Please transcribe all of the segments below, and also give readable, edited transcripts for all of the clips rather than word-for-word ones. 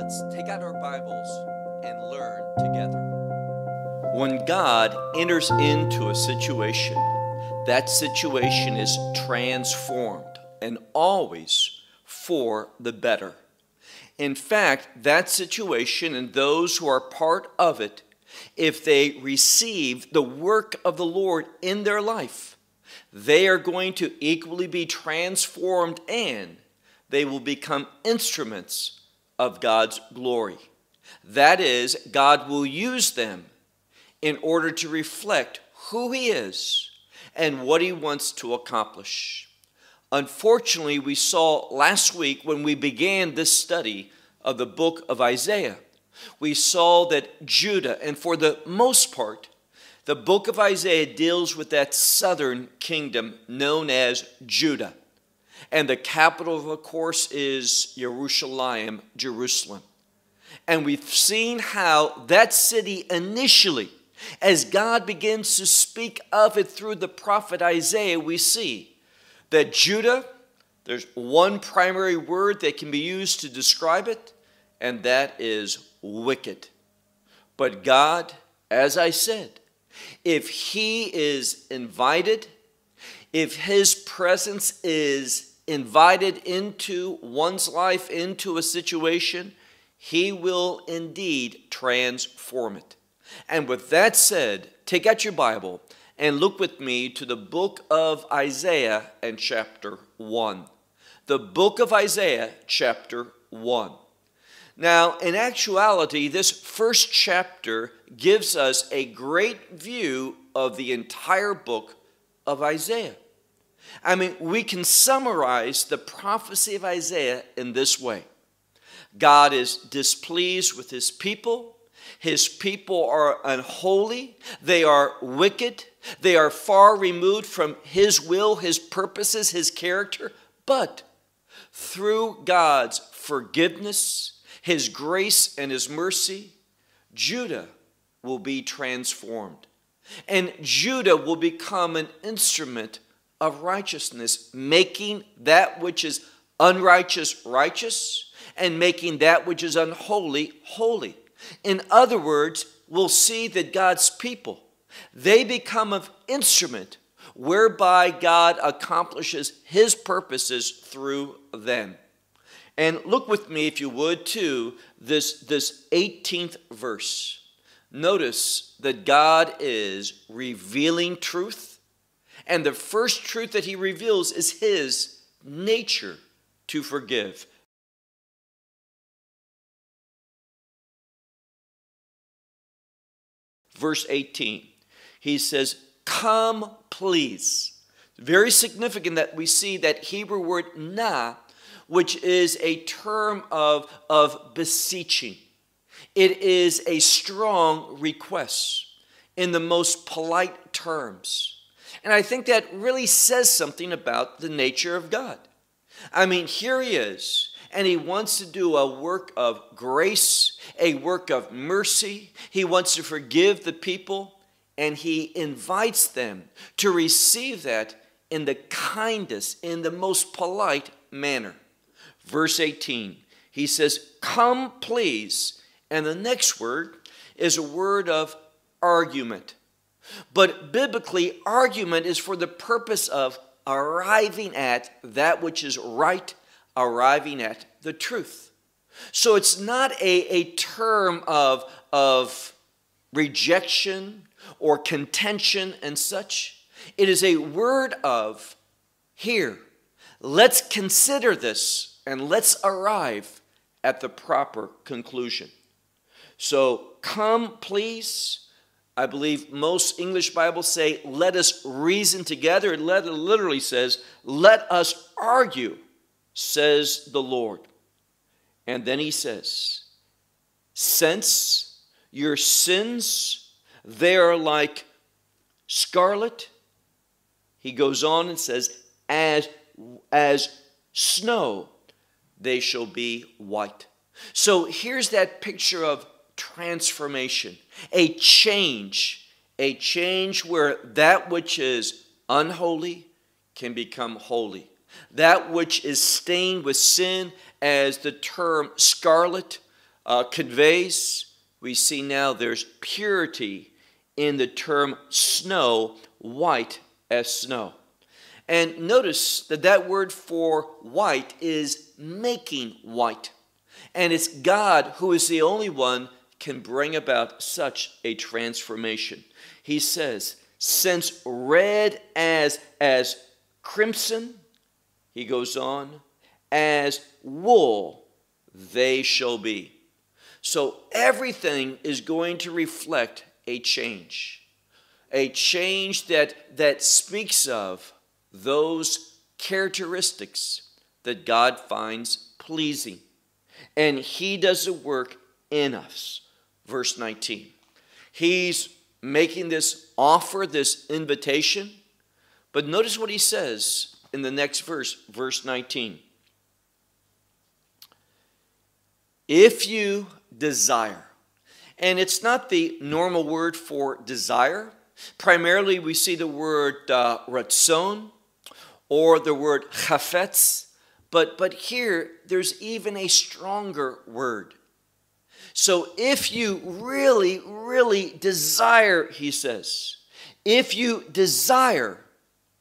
Let's take out our Bibles and learn together. When God enters into a situation, that situation is transformed and always for the better. In fact, that situation and those who are part of it, if they receive the work of the Lord in their life, they are going to equally be transformed and they will become instruments of God's glory. That is, God will use them in order to reflect who He is and what He wants to accomplish. Unfortunately, we saw last week when we began this study of the book of Isaiah, we saw that Judah, and for the most part, the book of Isaiah deals with that southern kingdom known as Judah. And the capital, of course, is Yerushalayim, Jerusalem. And we've seen how that city initially, as God begins to speak of it through the prophet Isaiah, we see that Judah, there's one primary word that can be used to describe it, and that is wicked. But God, as I said, if He is invited, if His presence is invited into one's life, into a situation, He will indeed transform it. And with that said, take out your Bible and look with me to the book of Isaiah and chapter 1. The book of Isaiah, chapter 1. Now, in actuality, this first chapter gives us a great view of the entire book of Isaiah. I mean, we can summarize the prophecy of Isaiah in this way. God is displeased with His people. His people are unholy. They are wicked. They are far removed from His will, His purposes, His character. But through God's forgiveness, His grace, and His mercy, Judah will be transformed. And Judah will become an instrument of righteousness, making that which is unrighteous righteous and making that which is unholy holy. In other words, we'll see that God's people, they become an instrument whereby God accomplishes His purposes through them. And look with me, if you would, to this 18th verse. Notice that God is revealing truth, and the first truth that He reveals is His nature to forgive. Verse 18, He says, "Come, please." Very significant that we see that Hebrew word na, which is a term of beseeching. It is a strong request in the most polite terms. And I think that really says something about the nature of God. I mean, here He is, and He wants to do a work of grace, a work of mercy. He wants to forgive the people, and He invites them to receive that in the kindest, in the most polite manner. Verse 18, He says, "Come, please." And the next word is a word of argument. But biblically, argument is for the purpose of arriving at that which is right, arriving at the truth. So it's not a term of rejection or contention and such. It is a word of, here, let's consider this and let's arrive at the proper conclusion. So, come, please. I believe most English Bibles say, let us reason together. It literally says, let us argue, says the Lord. And then He says, since your sins, they are like scarlet. He goes on and says, as snow, they shall be white. So here's that picture of transformation, a change where that which is unholy can become holy. That which is stained with sin, as the term scarlet, conveys, we see now there's purity in the term snow, white as snow. And notice that that word for white is making white. And it's God who is the only one can bring about such a transformation. He says, since red as crimson, he goes on, as wool they shall be. So everything is going to reflect a change that speaks of those characteristics that God finds pleasing. And he does the work in us. Verse 19. He's making this offer, this invitation. But notice what he says in the next verse, verse 19. If you desire. And it's not the normal word for desire. Primarily we see the word ratzon or the word chafetz. But here there's even a stronger word. So if you really, really desire, he says, if you desire,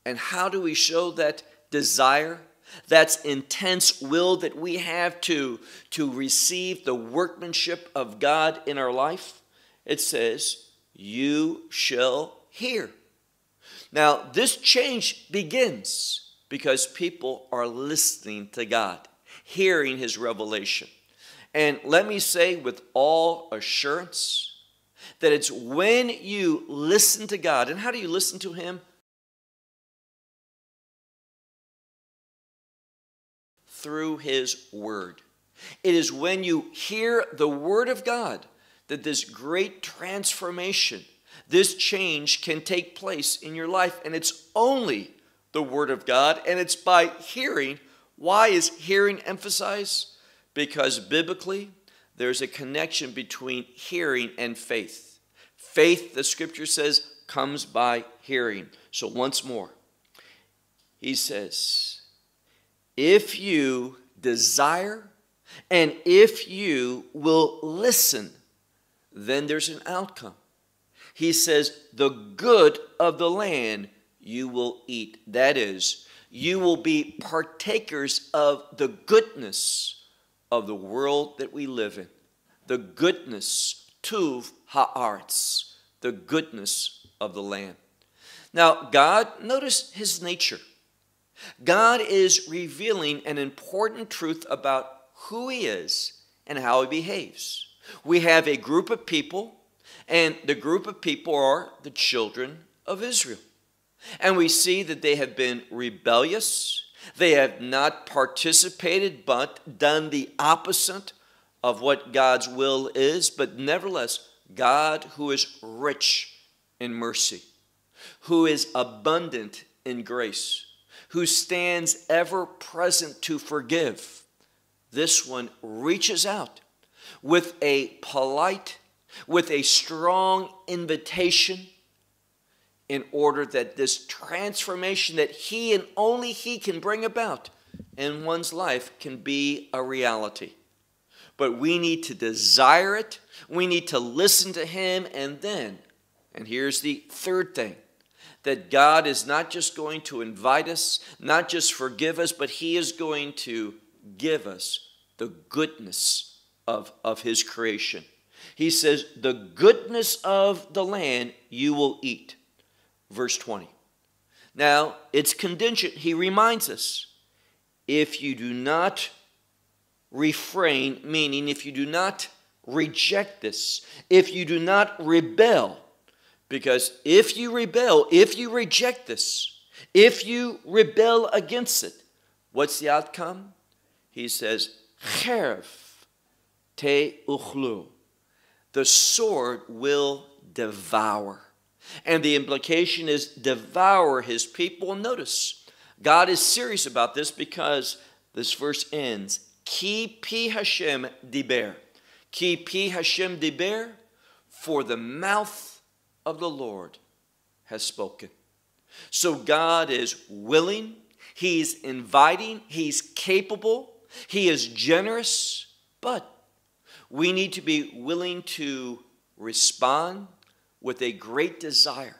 and how do we show that desire? That's intense will that we have to receive the workmanship of God in our life. It says, you shall hear. Now, this change begins because people are listening to God, hearing his revelation. And let me say with all assurance that it's when you listen to God. And how do you listen to him? Through his word. It is when you hear the word of God that this great transformation, this change can take place in your life. And it's only the word of God, and it's by hearing. Why is hearing emphasized? Because biblically, there's a connection between hearing and faith. Faith, the scripture says, comes by hearing. So once more, he says, if you desire and if you will listen, then there's an outcome. He says, the good of the land you will eat. That is, you will be partakers of the goodness of the world that we live in, the goodness, tuv ha'aretz, the goodness of the land. Now, God, notice his nature. God is revealing an important truth about who he is and how he behaves. We have a group of people, and the group of people are the children of Israel. And we see that they have been rebellious. They have not participated, but done the opposite of what God's will is. But nevertheless, God, who is rich in mercy, who is abundant in grace, who stands ever present to forgive, this one reaches out with a polite, with a strong invitation, in order that this transformation that he and only he can bring about in one's life can be a reality. But we need to desire it. We need to listen to him. And then, and here's the third thing, that God is not just going to invite us, not just forgive us, but he is going to give us the goodness of his creation. He says, the goodness of the land you will eat. Verse 20. Now, it's contingent. He reminds us, if you do not refrain, meaning if you do not reject this, if you do not rebel, because if you rebel, if you reject this, if you rebel against it, what's the outcome? He says, kharf ta'khlu, the sword will devour. And the implication is devour his people. Notice, God is serious about this because this verse ends, Ki pi Hashem deber. Ki pi Hashem deber, for the mouth of the Lord has spoken. So God is willing, he's inviting, he's capable, he is generous, but We need to be willing to respond with a great desire.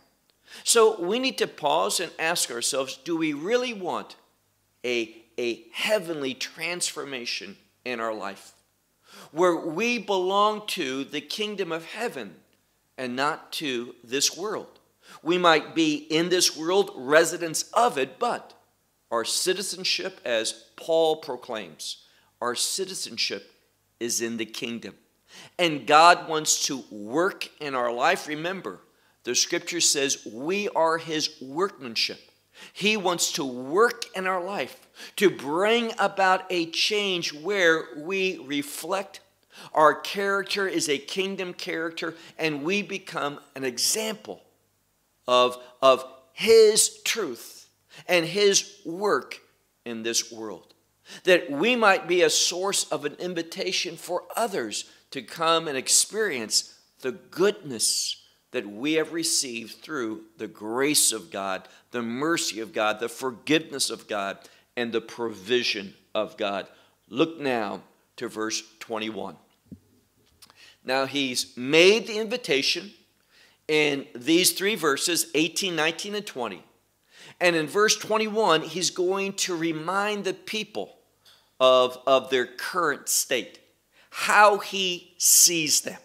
So we need to pause and ask ourselves, do we really want a heavenly transformation in our life, where we belong to the kingdom of heaven and not to this world? We might be in this world, residents of it, but our citizenship, as Paul proclaims, our citizenship is in the kingdom. And God wants to work in our life. Remember, the scripture says we are his workmanship. He wants to work in our life to bring about a change where we reflect our character is a kingdom character, and we become an example of his truth and his work in this world, that we might be a source of an invitation for others to come and experience the goodness that we have received through the grace of God, the mercy of God, the forgiveness of God, and the provision of God. Look now to verse 21. Now he's made the invitation in these three verses, 18, 19, and 20. And in verse 21, he's going to remind the people of their current state, how he sees them.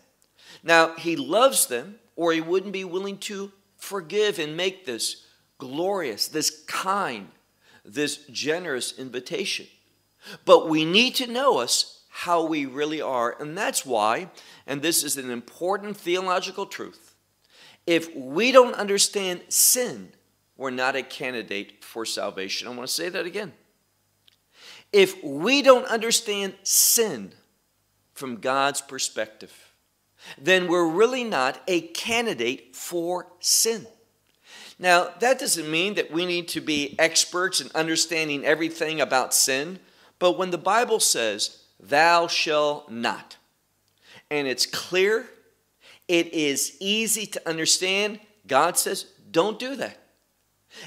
Now, he loves them, or he wouldn't be willing to forgive and make this glorious, this kind, this generous invitation. But we need to know us how we really are, and that's why, and this is an important theological truth, if we don't understand sin, we're not a candidate for salvation. I want to say that again. If we don't understand sin from God's perspective, then we're really not a candidate for sin. Now, that doesn't mean that we need to be experts in understanding everything about sin, but when the Bible says, thou shalt not, and it's clear, it is easy to understand, God says, don't do that.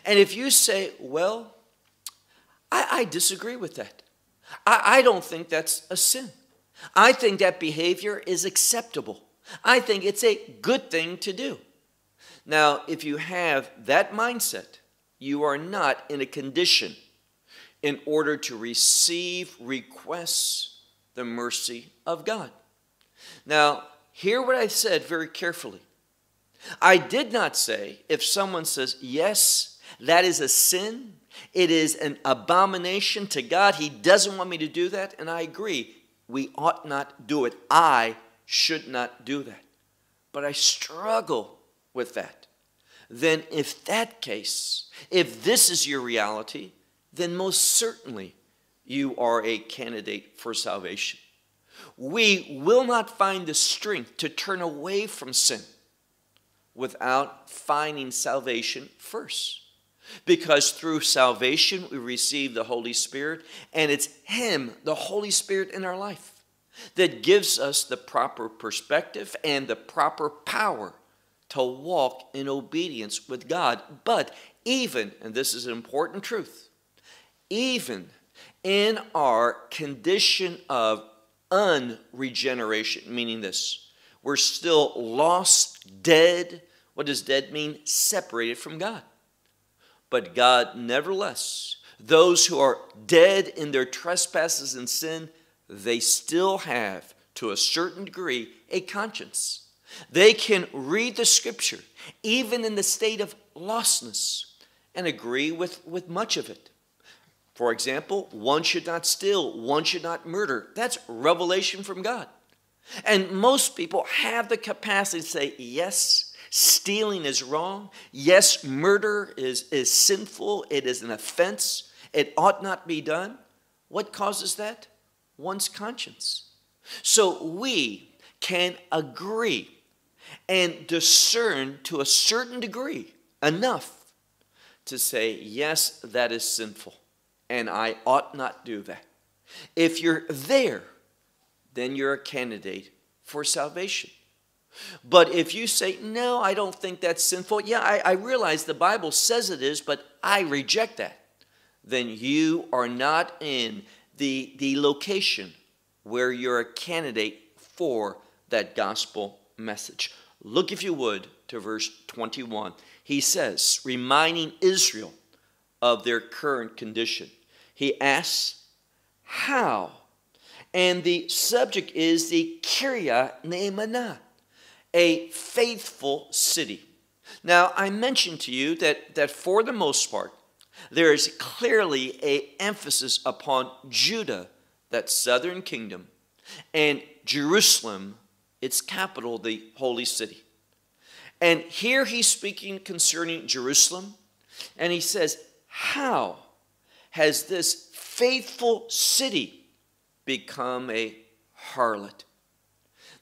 And if you say, well, I disagree with that. I don't think that's a sin. I think that behavior is acceptable. I think it's a good thing to do. Now, if you have that mindset, you are not in a condition in order to receive, request the mercy of God. Now, hear what I said very carefully. I did not say if someone says, yes, that is a sin, it is an abomination to God, he doesn't want me to do that, and I agree. We ought not do it. I should not do that. But I struggle with that. Then if that case, if this is your reality, then most certainly you are a candidate for salvation. We will not find the strength to turn away from sin without finding salvation first. Because through salvation, we receive the Holy Spirit, and it's him, the Holy Spirit in our life, that gives us the proper perspective and the proper power to walk in obedience with God. But even, and this is an important truth, even in our condition of unregeneration, meaning this, we're still lost, dead. What does dead mean? Separated from God. But God, nevertheless, those who are dead in their trespasses and sin, they still have, to a certain degree, a conscience. They can read the scripture, even in the state of lostness, and agree with much of it. For example, one should not steal, one should not murder. That's revelation from God. And most people have the capacity to say, yes, stealing is wrong. Yes, murder is sinful. It is an offense. It ought not be done. What causes that? One's conscience. So we can agree and discern to a certain degree enough to say, yes, that is sinful, and I ought not do that. If you're there, then you're a candidate for salvation. But if you say, no, I don't think that's sinful, yeah, I realize the Bible says it is, but I reject that, then you are not in the location where you're a candidate for that gospel message. Look, if you would, to verse 21. He says, reminding Israel of their current condition. He asks, how? And the subject is the kiria neemanah, a faithful city. Now, I mentioned to you that for the most part, there is clearly an emphasis upon Judah, that southern kingdom, and Jerusalem, its capital, the holy city. And here he's speaking concerning Jerusalem, and he says, how has this faithful city become a harlot?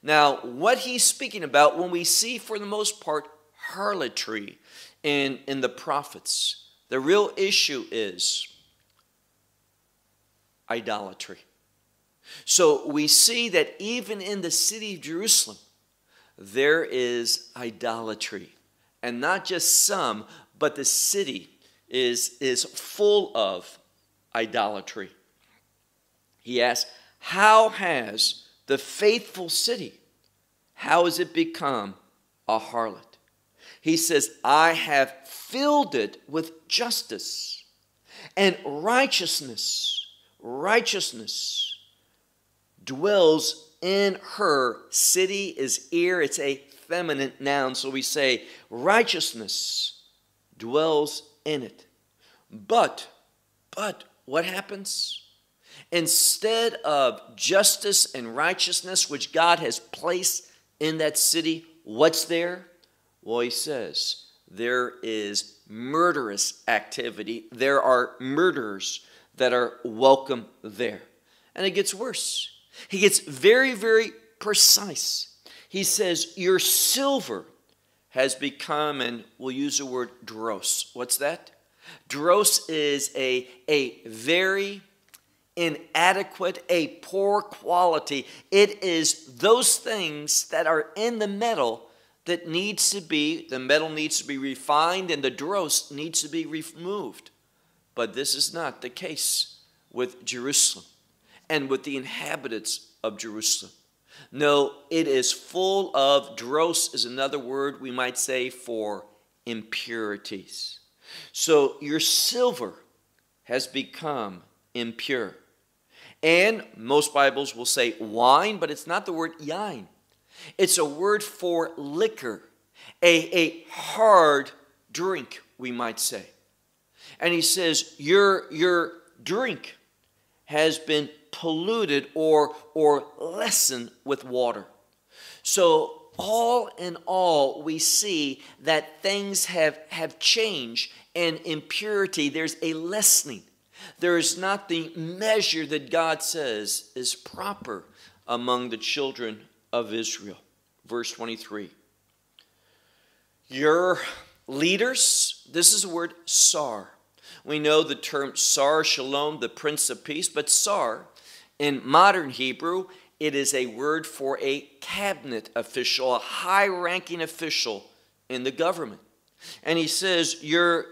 Now, what he's speaking about, when we see, for the most part, harlotry in the prophets, the real issue is idolatry. So we see that even in the city of Jerusalem, there is idolatry. And not just some, but the city is full of idolatry. He asks, how has the faithful city, how has it become a harlot? He says, I have filled it with justice and righteousness. Righteousness dwells in her. City is ear. It's a feminine noun. So we say righteousness dwells in it. But what happens? Instead of justice and righteousness, which God has placed in that city, what's there? Well, he says, there is murderous activity. There are murderers that are welcome there. And it gets worse. He gets very, very precise. He says, your silver has become, and we'll use the word dross. What's that? Dross is a very inadequate, a poor quality. It is those things that are in the metal that needs to be, the metal needs to be refined and the dross needs to be removed. But this is not the case with Jerusalem and with the inhabitants of Jerusalem. No, it is full of, dross is another word we might say for impurities. So your silver has become impure. And most Bibles will say wine, but it's not the word yain. It's a word for liquor, a hard drink, we might say. And he says, your drink has been polluted or lessened with water. So all in all, we see that things have changed, and impurity, there's a lessening. There is not the measure that God says is proper among the children of Israel. Verse 23. Your leaders, this is the word sar. We know the term sar shalom, the Prince of Peace, but sar, in modern Hebrew, it is a word for a cabinet official, a high-ranking official in the government. And he says, your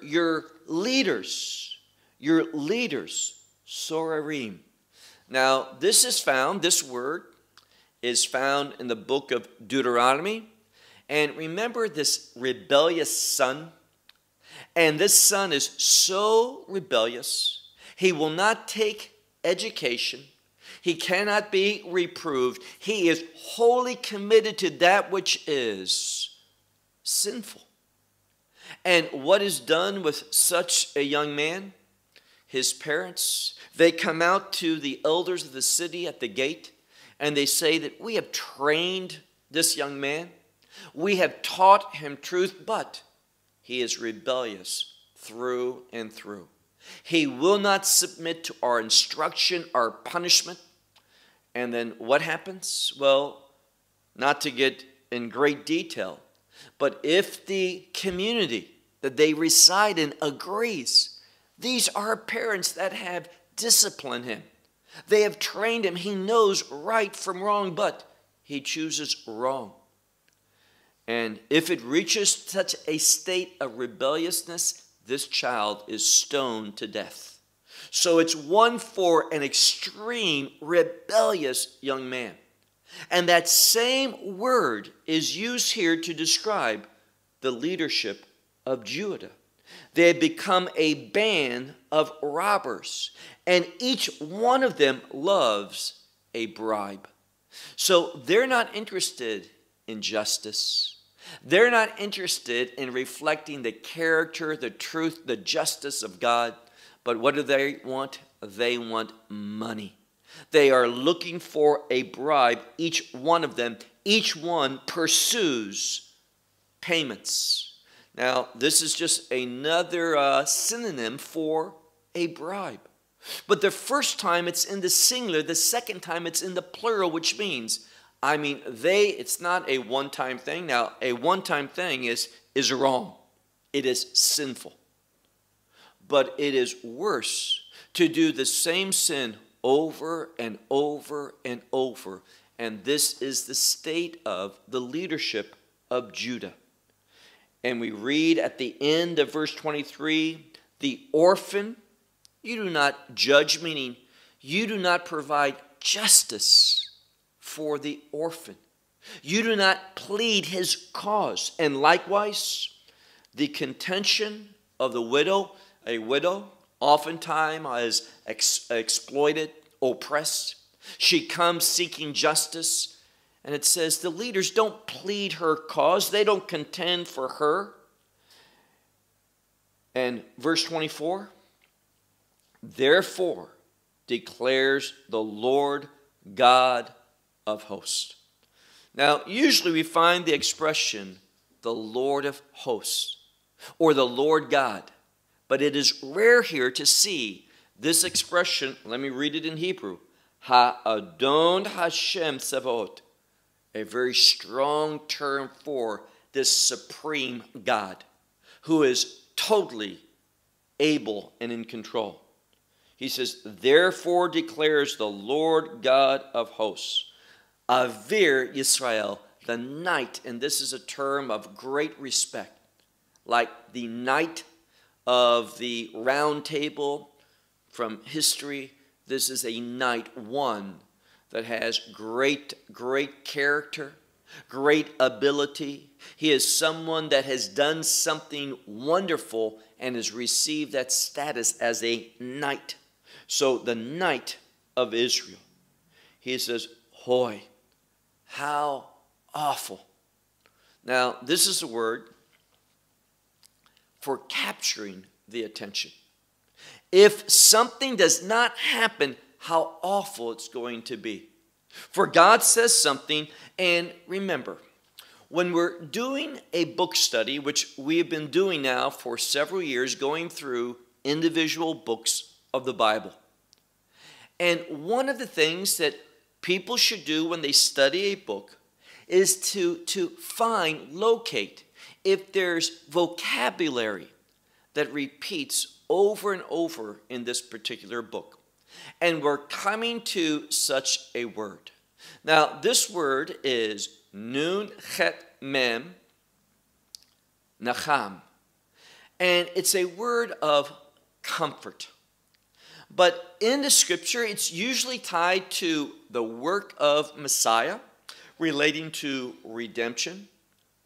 leaders, sorarim. Now, this is found, this word is found in the book of Deuteronomy. And remember this rebellious son? And this son is so rebellious, he will not take education. He cannot be reproved. He is wholly committed to that which is sinful. And what is done with such a young man? His parents, they come out to the elders of the city at the gate, and they say that we have trained this young man. We have taught him truth, but he is rebellious through and through. He will not submit to our instruction, our punishment. And then what happens? Well, not to get in great detail, but if the community that they reside in agrees, these are parents that have disciplined him. They have trained him. He knows right from wrong, but he chooses wrong. And if it reaches such a state of rebelliousness, this child is stoned to death. So it's one for an extreme, rebellious young man. And that same word is used here to describe the leadership of Judah. They had become a band of robbers, and each one of them loves a bribe. So they're not interested in justice. They're not interested in reflecting the character, the truth, the justice of God. But what do they want? They want money. They are looking for a bribe, each one of them. Each one pursues payments. Now, this is just another synonym for a bribe. But the first time it's in the singular, the second time it's in the plural, which means, I mean, they, it's not a one-time thing. Now, a one-time thing is wrong. It is sinful. But it is worse to do the same sin over and over and over. And this is the state of the leadership of Judah. And we read at the end of verse 23, the orphan, you do not judge, meaning you do not provide justice for the orphan. You do not plead his cause. And likewise, the contention of the widow, a widow oftentimes is exploited, oppressed. She comes seeking justice. And it says the leaders don't plead her cause. They don't contend for her. And verse 24, therefore declares the Lord God of hosts. Now, usually we find the expression, the Lord of hosts, or the Lord God. But it is rare here to see this expression. Let me read it in Hebrew. Ha'adon Hashem Tsevot. A very strong term for this supreme God who is totally able and in control. He says, therefore declares the Lord God of hosts. Avir Israel, the night. And this is a term of great respect. Like the night of the round table from history, this is a night one that has great character, great ability. He is someone that has done something wonderful and has received that status as a knight. So the knight of Israel. He says, Hoy, how awful. Now, this is a word for capturing the attention. If something does not happen, how awful it's going to be. For God says something, and remember, when we're doing a book study, which we have been doing now for several years, going through individual books of the Bible. And one of the things that people should do when they study a book is to find, locate, if there's vocabulary that repeats over and over in this particular book. And we're coming to such a word. Now, this word is nun chet mem, Nacham. And it's a word of comfort. But in the scripture, it's usually tied to the work of Messiah relating to redemption.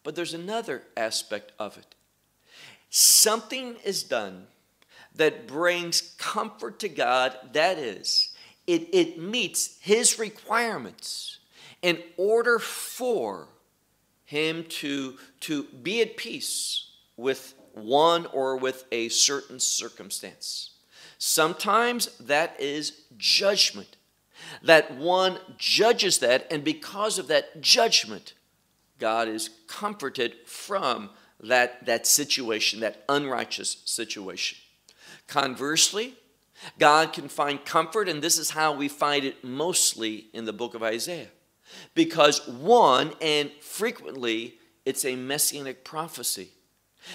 But there's another aspect of it. Something is done that brings comfort to God. That is, it meets his requirements in order for him to be at peace with one or with a certain circumstance. Sometimes that is judgment. That one judges that, and because of that judgment, God is comforted from that situation, that unrighteous situation. Conversely, God can find comfort, and this is how we find it mostly in the book of Isaiah. Because one, and frequently, it's a messianic prophecy.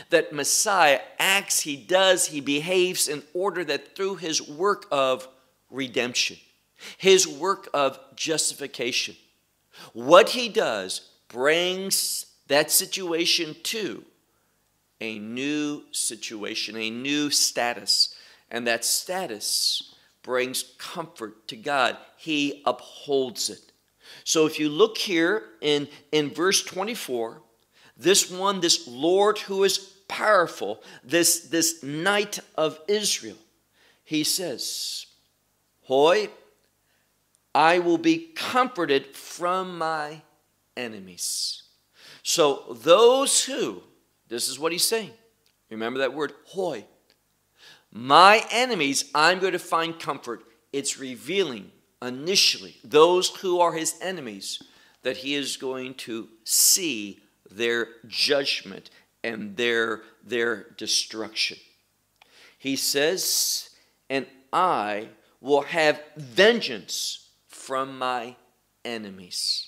That Messiah acts, he does, he behaves in order that through his work of redemption, his work of justification, what he does brings that situation to a new situation, a new status. And that status brings comfort to God. He upholds it. So if you look here in verse 24, this one, this Lord who is powerful, this knight of Israel, he says, Hoy, I will be comforted from my enemies. So those who, this is what he's saying. Remember that word, Hoy. My enemies, I'm going to find comfort. It's revealing initially those who are his enemies that he is going to see their judgment and their destruction. He says, and I will have vengeance from my enemies.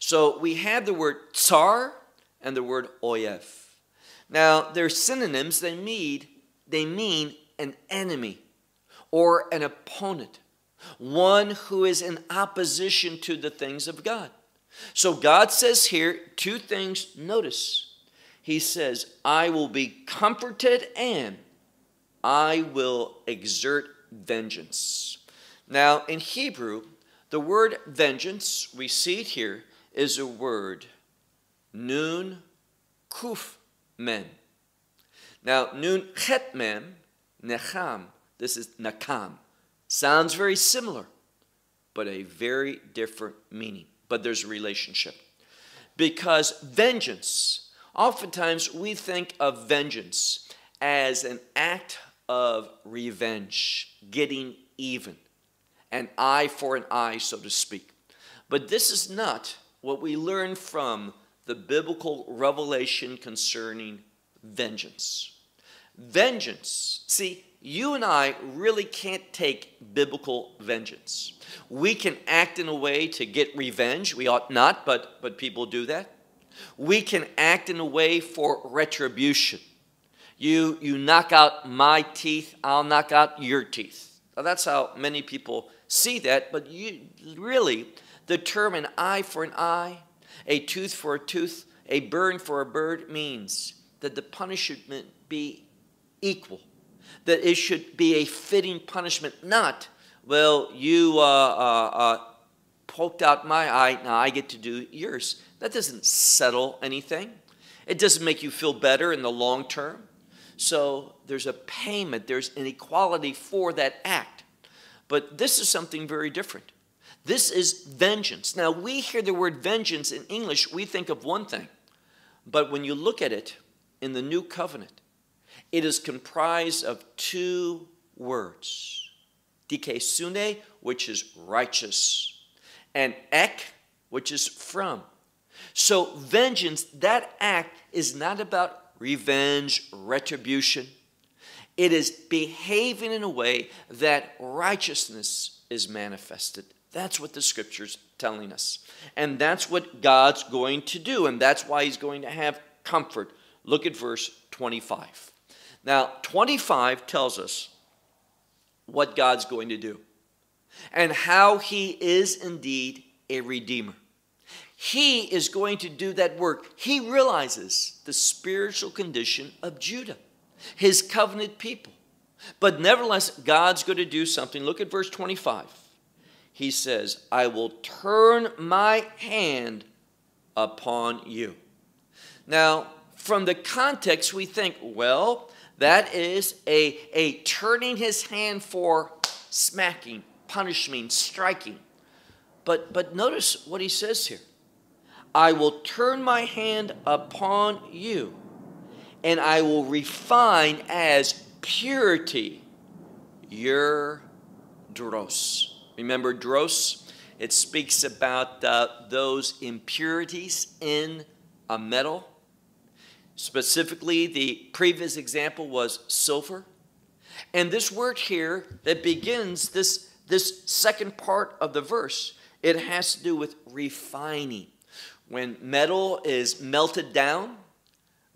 So we have the word tsar and the word oyef. Now, they're synonyms. They mean an enemy or an opponent, one who is in opposition to the things of God. So God says here two things. Notice, he says, I will be comforted and I will exert vengeance. Now, in Hebrew, the word vengeance, we see it here, is a word, nun kuf Men. Now, nun chet mem, Nacham, this is nakam. Sounds very similar, but a very different meaning. But there's a relationship. Because vengeance, oftentimes we think of vengeance as an act of revenge, getting even, an eye for an eye, so to speak. But this is not what we learn from the biblical revelation concerning vengeance. Vengeance, see, you and I really can't take biblical vengeance. We can act in a way to get revenge. We ought not, but people do that. We can act in a way for retribution. You knock out my teeth, I'll knock out your teeth. Now, that's how many people see that, but you really, the term an eye for an eye, a tooth for a tooth, a bird for a bird means that the punishment be equal, that it should be a fitting punishment, not, well, you poked out my eye, now I get to do yours. That doesn't settle anything. It doesn't make you feel better in the long term. So there's a payment, there's an equality for that act. But this is something very different. This is vengeance. Now, we hear the word vengeance in English, we think of one thing. But when you look at it in the New Covenant, it is comprised of two words, dikaiosune, which is righteous, and ek, which is from. So vengeance, that act is not about revenge, retribution. It is behaving in a way that righteousness is manifested. That's what the scripture's telling us. And that's what God's going to do, and that's why he's going to have comfort. Look at verse 25. Now, 25 tells us what God's going to do and how he is indeed a redeemer. He is going to do that work. He realizes the spiritual condition of Judah, his covenant people. But nevertheless, God's going to do something. Look at verse 25. He says, I will turn my hand upon you. Now, from the context, we think, well, that is a turning his hand for smacking, punishing, striking. But notice what he says here. I will turn my hand upon you, and I will refine as purity your dross. Remember dross? It speaks about those impurities in a metal. Specifically, the previous example was silver. And this word here that begins this second part of the verse, it has to do with refining. When metal is melted down,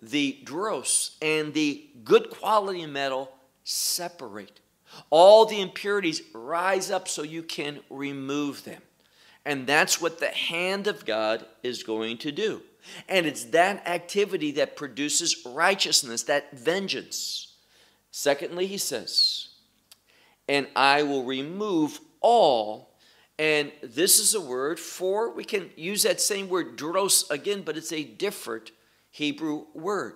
the dross and the good quality metal separate. All the impurities rise up so you can remove them. And that's what the hand of God is going to do. And it's that activity that produces righteousness, that vengeance. Secondly, he says, and I will remove all And this is a word for, we can use that same word dros again, but it's a different Hebrew word.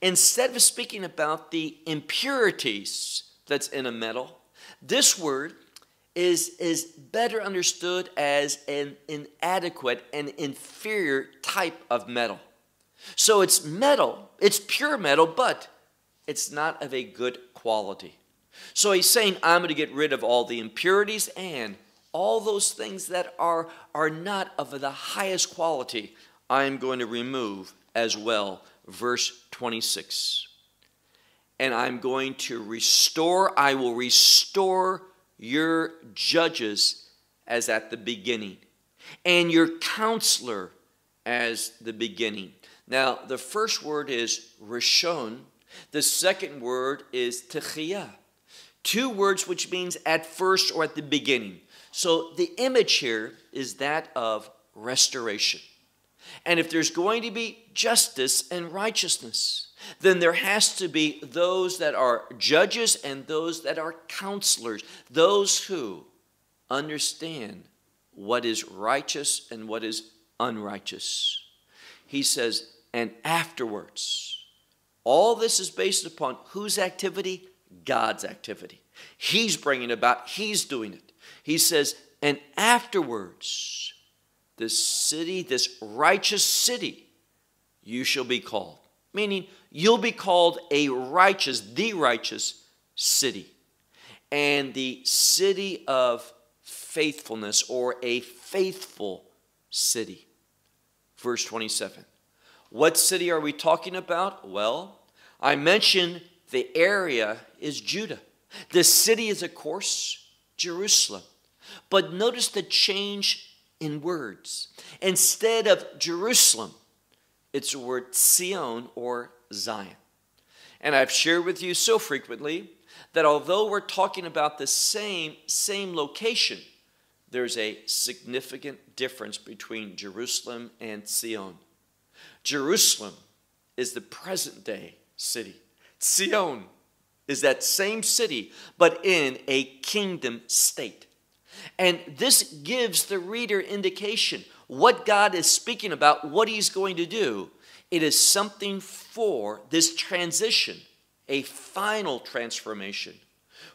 Instead of speaking about the impurities that's in a metal, this word is better understood as an inadequate and inferior type of metal. So it's metal, it's pure metal, but it's not of a good quality. So he's saying, I'm going to get rid of all the impurities and all those things that are not of the highest quality, I'm going to remove as well. Verse 26. And I'm going to restore, I will restore your judges as at the beginning, and your counselor as the beginning. Now, the first word is Rishon. The second word is Tichiyah. Two words which means at first or at the beginning. So the image here is that of restoration. And if there's going to be justice and righteousness, then there has to be those that are judges and those that are counselors, those who understand what is righteous and what is unrighteous. He says, and afterwards, all this is based upon whose activity? God's activity. He's bringing about, he's doing it. He says, and afterwards, this city, this righteous city, you shall be called. Meaning, you'll be called a righteous, the righteous city. And the city of faithfulness, or a faithful city. Verse 27. What city are we talking about? Well, I mentioned the area is Judah. The city is, of course, Jerusalem. But notice the change in words. Instead of Jerusalem, it's the word Sion or Zion. And I've shared with you so frequently that although we're talking about the same location, there's a significant difference between Jerusalem and Sion. Jerusalem is the present day city. Sion is that same city, but in a kingdom state. And this gives the reader indication what God is speaking about, what he's going to do. It is something for this transition, a final transformation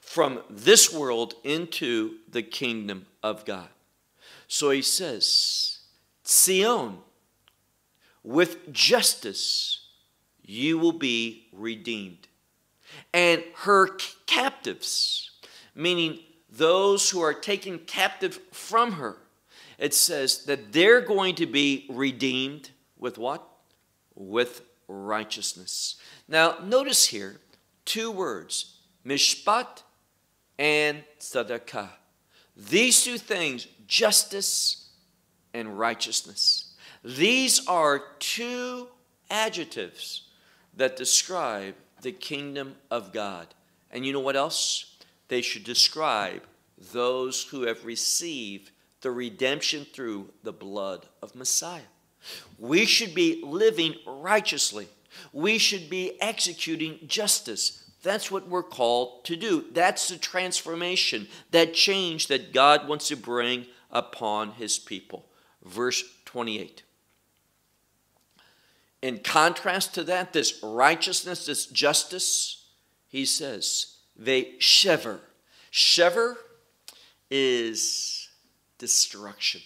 from this world into the kingdom of God. So he says, Sion, with justice you will be redeemed. And her captives, meaning those who are taken captive from her, it says that they're going to be redeemed with what? With righteousness. Now, notice here two words, mishpat and tzedakah. These two things, justice and righteousness. These are two adjectives that describe the kingdom of God. And you know what else? They should describe those who have received the redemption through the blood of Messiah. We should be living righteously. We should be executing justice. That's what we're called to do. That's the transformation, that change that God wants to bring upon his people. Verse 28. In contrast to that, this righteousness, this justice, he says, they shever. Shever is destruction.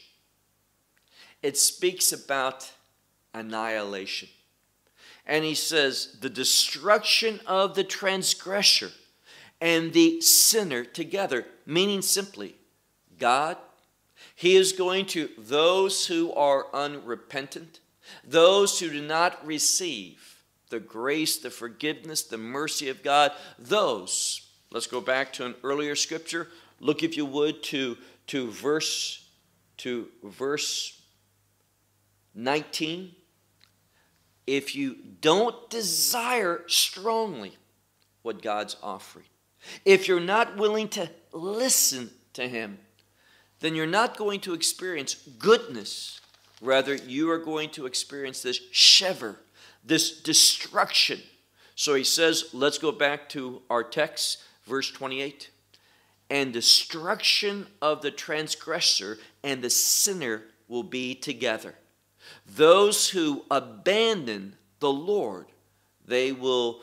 It speaks about annihilation. And he says, the destruction of the transgressor and the sinner together, meaning simply, God, he is going to those who are unrepentant, those who do not receive the grace, the forgiveness, the mercy of God, those. Let's go back to an earlier scripture. Look, if you would, to verse 19. If you don't desire strongly what God's offering, if you're not willing to listen to him, then you're not going to experience goodness. Rather, you are going to experience this shever, this destruction. So he says, let's go back to our text. Verse 28, and destruction of the transgressor and the sinner will be together. Those who abandon the Lord, they will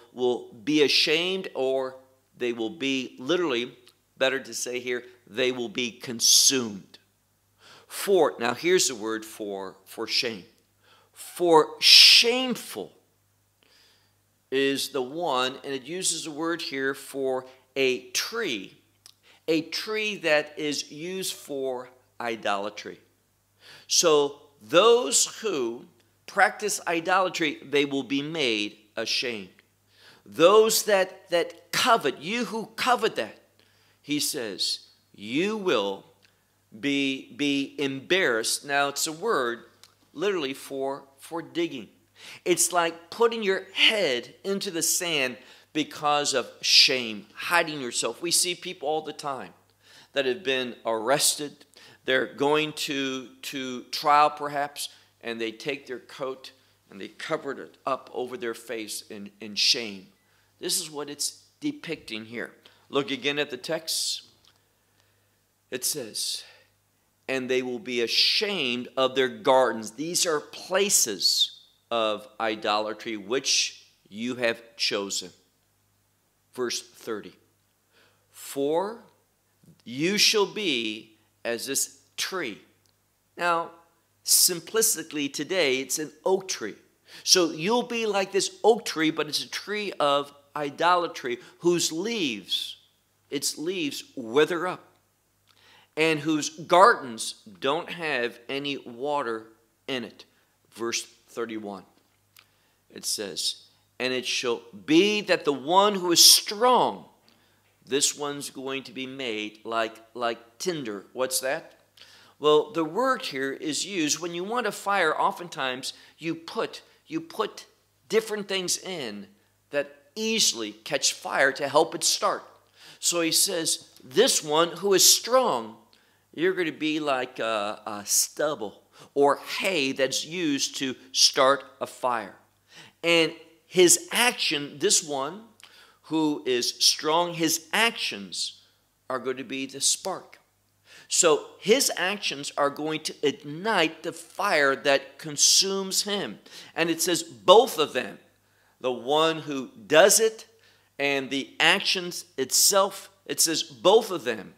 be ashamed, or they will be, literally, better to say here, they will be consumed. For, now here's the word for shame. For shameful is the one, and it uses the word here for a tree that is used for idolatry. So those who practice idolatry, they will be made ashamed. Those that covet, you who covet that, he says, you will be embarrassed. Now it's a word literally for digging. It's like putting your head into the sand because of shame, hiding yourself. We see people all the time that have been arrested. They're going to trial perhaps, and they take their coat and they covered it up over their face in shame. This is what it's depicting here. Look again at the text. It says, and they will be ashamed of their gardens. These are places of idolatry which you have chosen. Verse 30. For you shall be as this tree. Now, simplistically today, it's an oak tree. So you'll be like this oak tree, but it's a tree of idolatry whose leaves, its leaves wither up, and whose gardens don't have any water in it. Verse 31, it says, and it shall be that the one who is strong, this one's going to be made like tinder. What's that? Well, the word here is used when you want a fire. Oftentimes you put different things in that easily catch fire to help it start. So he says, this one who is strong, you're going to be like a stubble or hay that's used to start a fire. And his action, this one who is strong, his actions are going to be the spark. So his actions are going to ignite the fire that consumes him. And it says both of them, the one who does it and the actions itself, it says both of them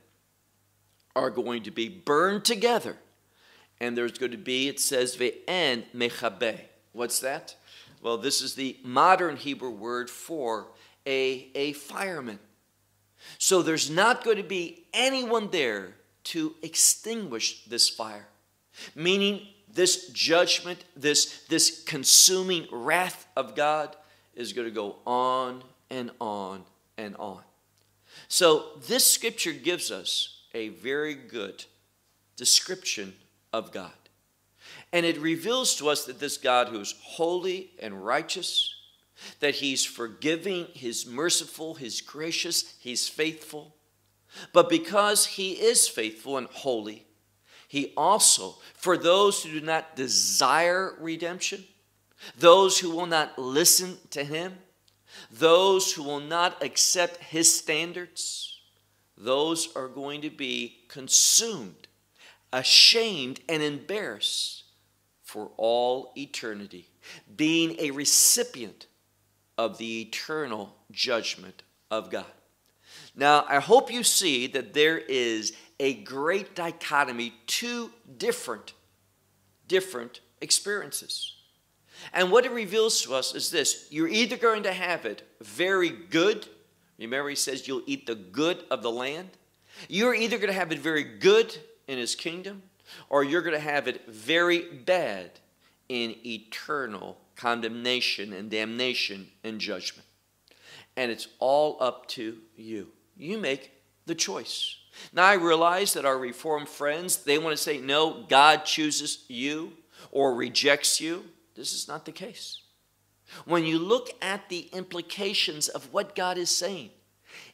are going to be burned together. And there's going to be, it says, ve'en mechabeh. What's that? Well, this is the modern Hebrew word for a fireman. So there's not going to be anyone there to extinguish this fire, meaning this judgment, this consuming wrath of God is going to go on and on and on. So this scripture gives us a very good description of God. And it reveals to us that this God who is holy and righteous, that he's forgiving, he's merciful, he's gracious, he's faithful. But because he is faithful and holy, he also, for those who do not desire redemption, those who will not listen to him, those who will not accept his standards, those are going to be consumed, ashamed, and embarrassed for all eternity, being a recipient of the eternal judgment of God. Now, I hope you see that there is a great dichotomy, two different experiences. And what it reveals to us is this. You're either going to have it very good. Remember, he says you'll eat the good of the land. You're either going to have it very good in his kingdom, or you're going to have it very bad in eternal condemnation and damnation and judgment. And it's all up to you. You make the choice. Now, I realize that our Reformed friends, they want to say, no, God chooses you or rejects you. This is not the case. When you look at the implications of what God is saying,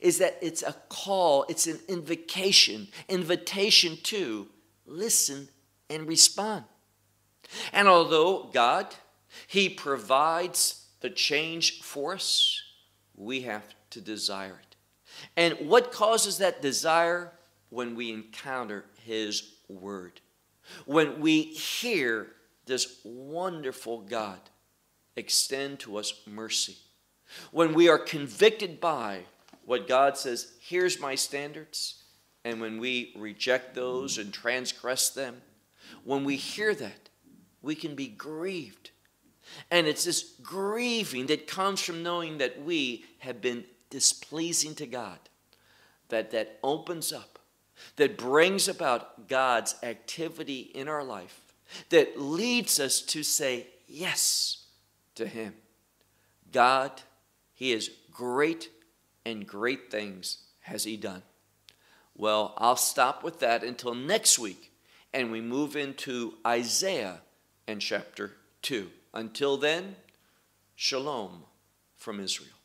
is that it's a call, it's an invitation to listen and respond. And although God, he provides the change for us, we have to desire it. And what causes that desire? When we encounter His Word. When we hear this wonderful God extend to us mercy. When we are convicted by what God says, here's my standards, and when we reject those and transgress them, when we hear that, we can be grieved. And it's this grieving that comes from knowing that we have been displeasing to God, that opens up, that brings about God's activity in our life, that leads us to say yes to Him. God, He is great, and great things has He done. Well, I'll stop with that until next week, and we move into Isaiah and chapter 2. Until then, shalom from Israel.